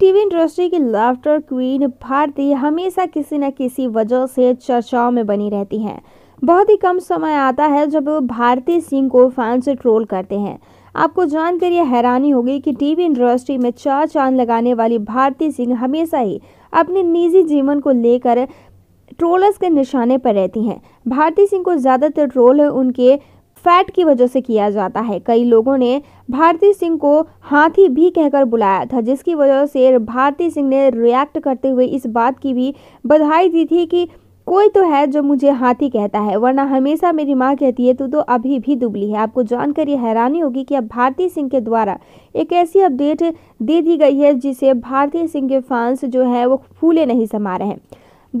TV industry की laughter queen Bharti हमेशा किसी न किसी वजह से चर्चाओं में बनी रहती हैं। बहुत ही कम समय आता है जब वो भारती सिंह को फैन से ट्रोल करते हैं। आपको जानकर यह हैरानी होगी कि टीवी इंडस्ट्री में चार चांद लगाने वाली भारती सिंह हमेशा ही अपने निजी जीवन को लेकर ट्रोलर्स के निशाने पर रहती हैं। भारती सिंह को ज़्यादातर ट्रोल उनके फैट की वजह से किया जाता है। कई लोगों ने भारती सिंह को हाथी भी कहकर बुलाया था, जिसकी वजह से भारती सिंह ने रिएक्ट करते हुए इस बात की भी बधाई दी थी कि कोई तो है जो मुझे हाथी कहता है, वरना हमेशा मेरी माँ कहती है तू तो अभी भी दुबली है। आपको जानकर ये हैरानी होगी कि अब भारती सिंह के द्वारा एक ऐसी अपडेट दे दी गई है जिसे भारती सिंह के फैंस जो है वो फूले नहीं समा रहे हैं।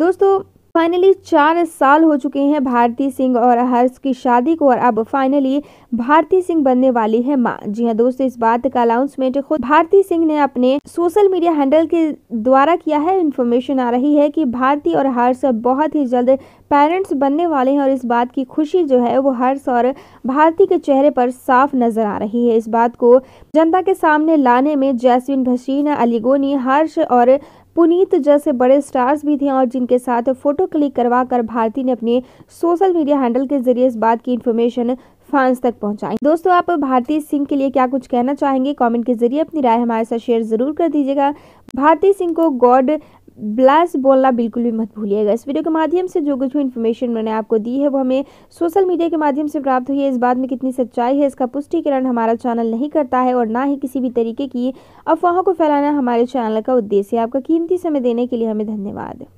दोस्तों फाइनली 4 साल हो चुके हैं भारती सिंह और हर्ष की शादी को और अब फाइनली भारती सिंह बनने वाली है माँ। जी हाँ दोस्तों, इस बात का अनाउंसमेंट खुद भारती सिंह ने अपने सोशल मीडिया हैंडल के द्वारा किया है। इन्फॉर्मेशन आ रही है कि भारती और हर्ष बहुत ही जल्द पेरेंट्स बनने वाले हैं और इस बात की खुशी जो है वो हर्ष और भारती के चेहरे पर साफ नजर आ रही है। इस बात को जनता के सामने लाने में जैस्विन भसीन, अलीगोनी, हर्ष और पुनीत जैसे बड़े स्टार्स भी थे और जिनके साथ फोटो क्लिक करवाकर भारती ने अपने सोशल मीडिया हैंडल के जरिए इस बात की इन्फॉर्मेशन फैंस तक पहुंचाई। दोस्तों आप भारती सिंह के लिए क्या कुछ कहना चाहेंगे? कमेंट के जरिए अपनी राय हमारे साथ शेयर जरूर कर दीजिएगा। भारती सिंह को गॉड ब्लेस बोलना बिल्कुल भी मत भूलिएगा। इस वीडियो के माध्यम से जो कुछ भी इन्फॉर्मेशन मैंने आपको दी है वो हमें सोशल मीडिया के माध्यम से प्राप्त हुई है। इस बात में कितनी सच्चाई है इसका पुष्टिकरण हमारा चैनल नहीं करता है और ना ही किसी भी तरीके की अफवाहों को फैलाना हमारे चैनल का उद्देश्य है। आपका कीमती समय देने के लिए हमें धन्यवाद।